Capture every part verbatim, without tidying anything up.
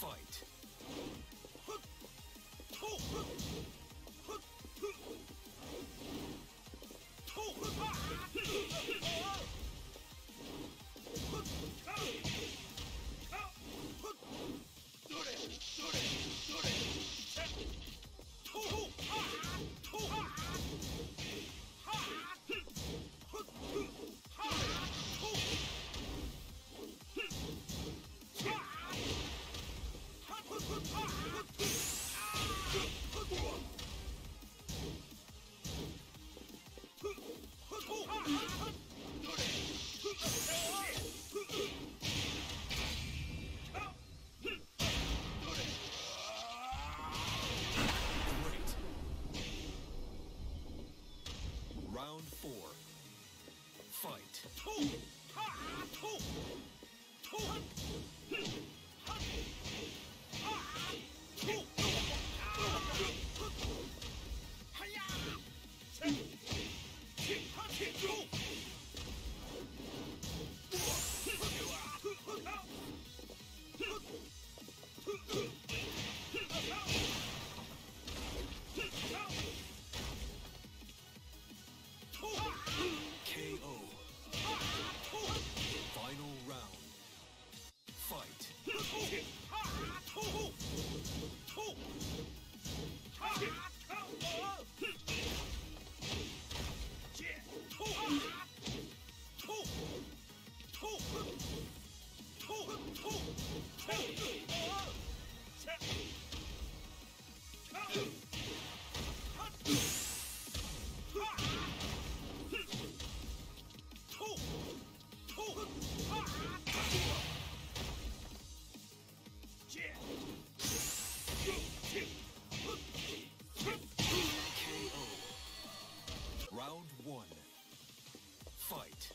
Fight! Round four. Fight. Final round. Fight. Round one. Fight.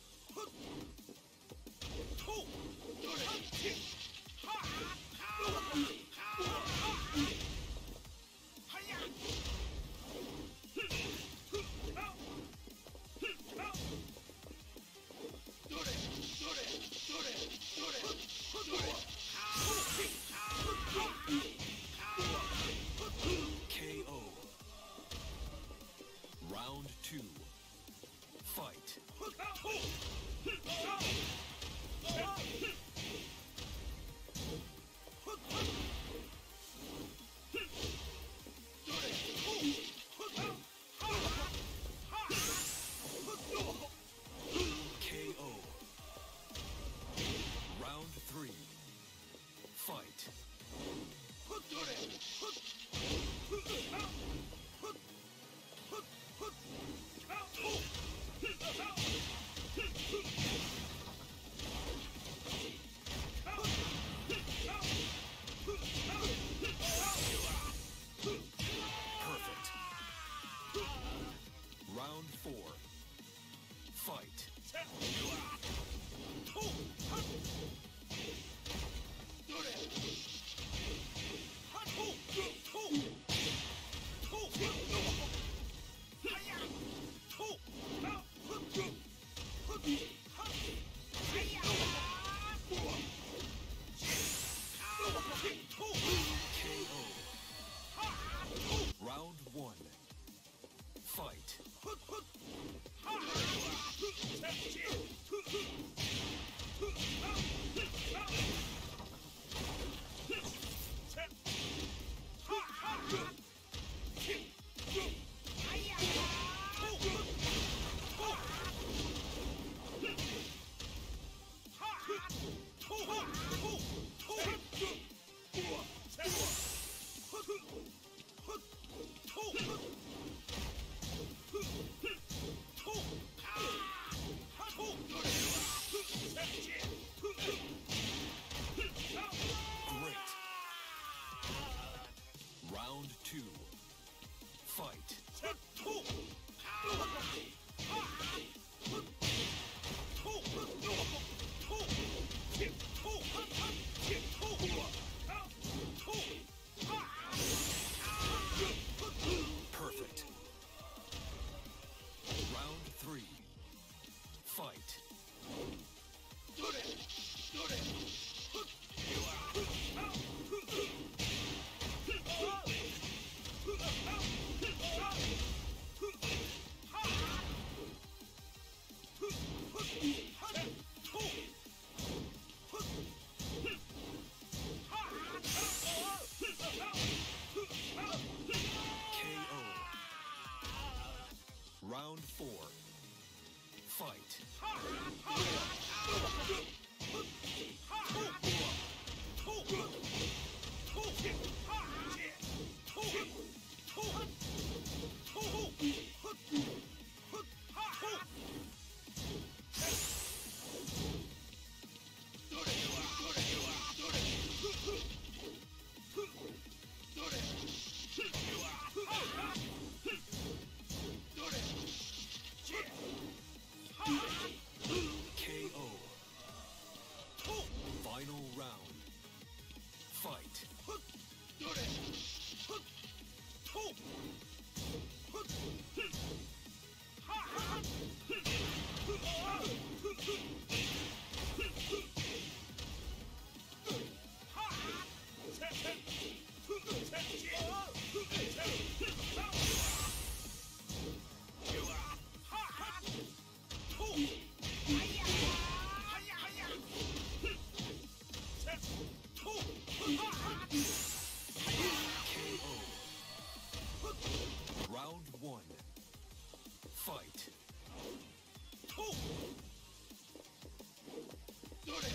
Two,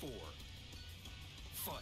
four. Fight.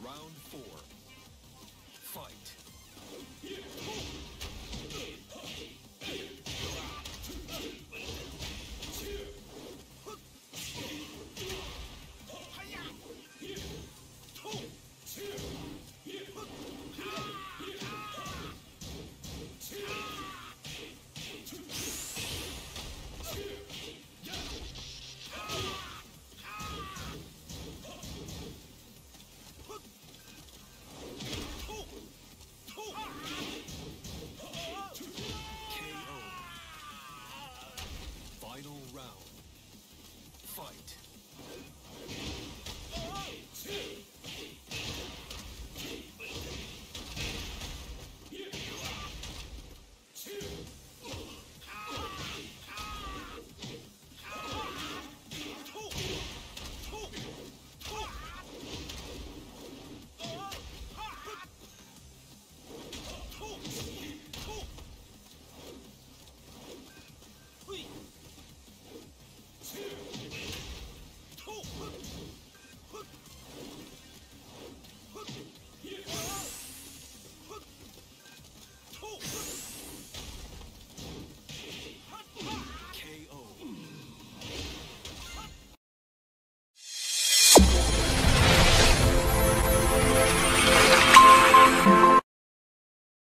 Round four.